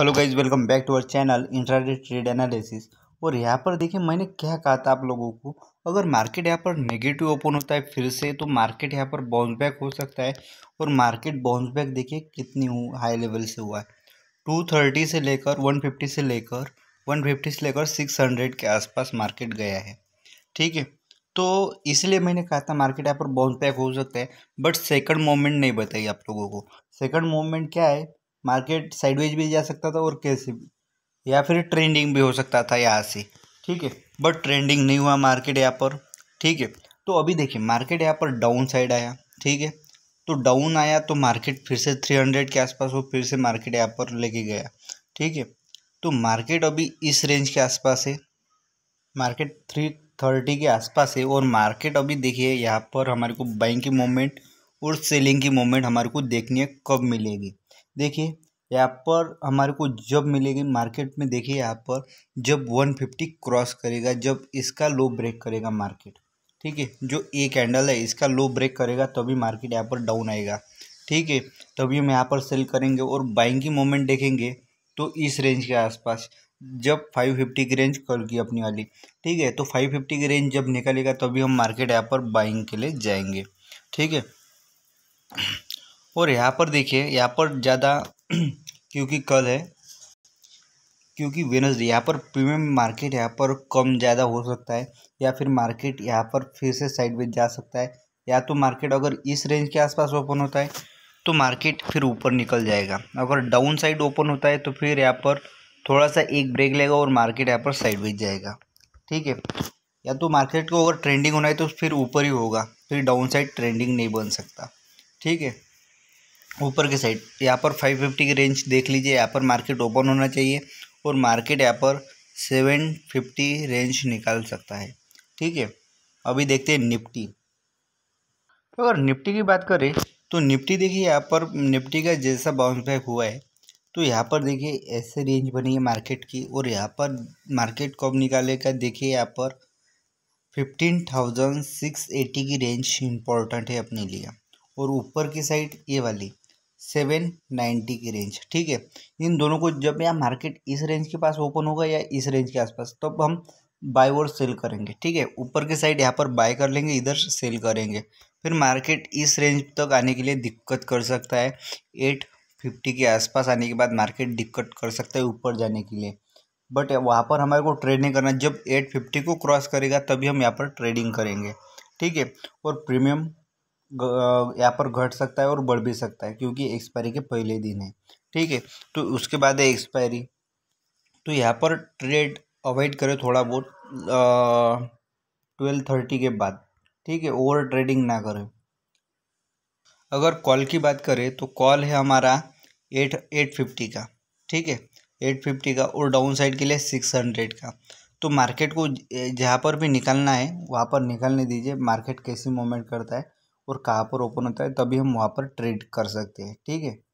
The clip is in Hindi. Hello guys, welcome back to our channel intraday trade analysis. और यहाँ पर देखिए मैंने क्या कहा था आप लोगों को, अगर मार्केट यहाँ पर नेगेटिव ओपन होता है फिर से तो मार्केट यहाँ पर बाउंस बैक हो सकता है। और मार्केट बाउंस बैक देखिए कितनी हाई लेवल से हुआ है, 230 से लेकर 150 से लेकर 600 के आसपास मार्केट गया है। ठीक है, तो इसलिए मैंने कहा था मार्केट यहाँ पर बाउंस बैक हो सकता है, बट सेकंड मोमेंट नहीं बताई आप लोगों को। सेकंड मोमेंट क्या है, मार्केट साइडवेज भी जा सकता था और कैसे भी, या फिर ट्रेंडिंग भी हो सकता था यहाँ से। ठीक है, बट ट्रेंडिंग नहीं हुआ मार्केट यहाँ पर। ठीक है, तो अभी देखिए मार्केट यहाँ पर डाउन साइड आया। ठीक है, तो डाउन आया तो मार्केट फिर से 300 के आसपास वो फिर से मार्केट यहाँ पर लेके गया। ठीक है, तो मार्केट अभी इस रेंज के आसपास है, मार्केट 330 के आसपास है। और मार्केट अभी देखिए यहाँ पर हमारे को बाइंग की मोमेंट और सेलिंग की मोमेंट हमारे को देखनी है, कब मिलेगी। देखिए यहाँ पर हमारे को जब मिलेगी मार्केट में, देखिए यहाँ पर जब 150 क्रॉस करेगा, जब इसका लो ब्रेक करेगा मार्केट। ठीक है, जो एक हैंडल है इसका लो ब्रेक करेगा तभी मार्केट यहाँ पर डाउन आएगा। ठीक है, तभी हम यहाँ पर सेल करेंगे। और बाइंग की मोमेंट देखेंगे तो इस रेंज के आसपास, जब 550 की रेंज कल की अपनी वाली। ठीक है, तो 550 की रेंज जब निकलेगा तभी हम मार्केट यहाँ पर बाइंग के लिए जाएंगे। ठीक है, और यहाँ पर देखिए यहाँ पर ज़्यादा क्योंकि कल है, क्योंकि वेडनेसडे यहाँ पर प्रीमियम मार्केट यहाँ पर कम ज़्यादा हो सकता है, या फिर मार्केट यहाँ पर फिर से साइडवेज जा सकता है। या तो मार्केट अगर इस रेंज के आसपास ओपन होता है तो मार्केट फिर ऊपर निकल जाएगा, अगर डाउन साइड ओपन होता है तो फिर यहाँ पर थोड़ा सा एक ब्रेक लेगा और मार्केट यहाँ पर साइडवेज जाएगा। ठीक है, या तो मार्केट को अगर ट्रेंडिंग होना है तो फिर ऊपर ही होगा, फिर डाउन साइड ट्रेंडिंग नहीं बन सकता। ठीक है, ऊपर के साइड यहाँ पर 550 की रेंज देख लीजिए, यहाँ पर मार्केट ओपन होना चाहिए और मार्केट यहाँ पर 750 रेंज निकाल सकता है। ठीक है, अभी देखते हैं निफ्टी। तो अगर निफ्टी की बात करें तो निफ्टी देखिए यहाँ पर निफ्टी का जैसा बाउंस बैक हुआ है तो यहाँ पर देखिए ऐसे रेंज बनी है मार्केट की। और यहाँ पर मार्केट कब निकालेगा, देखिए यहाँ पर 15,680 की रेंज इम्पोर्टेंट है अपने लिए। और ऊपर की साइड ये वाली 790 की रेंज। ठीक है, इन दोनों को जब यह मार्केट इस रेंज के पास ओपन होगा या इस रेंज के आसपास, तब तो हम बाय और सेल करेंगे। ठीक है, ऊपर के साइड यहाँ पर बाय कर लेंगे, इधर सेल करेंगे। फिर मार्केट इस रेंज तक आने के लिए दिक्कत कर सकता है, 850 के आसपास आने के बाद मार्केट दिक्कत कर सकता है ऊपर जाने के लिए। बट वहाँ पर हमारे को ट्रेडिंग करना, जब 850 को क्रॉस करेगा तभी हम यहाँ पर ट्रेडिंग करेंगे। ठीक है, और प्रीमियम यहाँ पर घट सकता है और बढ़ भी सकता है क्योंकि एक्सपायरी के पहले दिन है। ठीक है, तो उसके बाद है एक्सपायरी, तो यहाँ पर ट्रेड अवॉइड करें थोड़ा बहुत 12:30 के बाद। ठीक है, ओवर ट्रेडिंग ना करें। अगर कॉल की बात करें तो कॉल है हमारा 850 का। ठीक है, 850 का और डाउन साइड के लिए 600 का। तो मार्केट को जहाँ पर भी निकलना है वहाँ पर निकलने दीजिए, मार्केट कैसी मूवमेंट करता है और कहाँ पर ओपन होता है तभी हम वहाँ पर ट्रेड कर सकते हैं। ठीक है।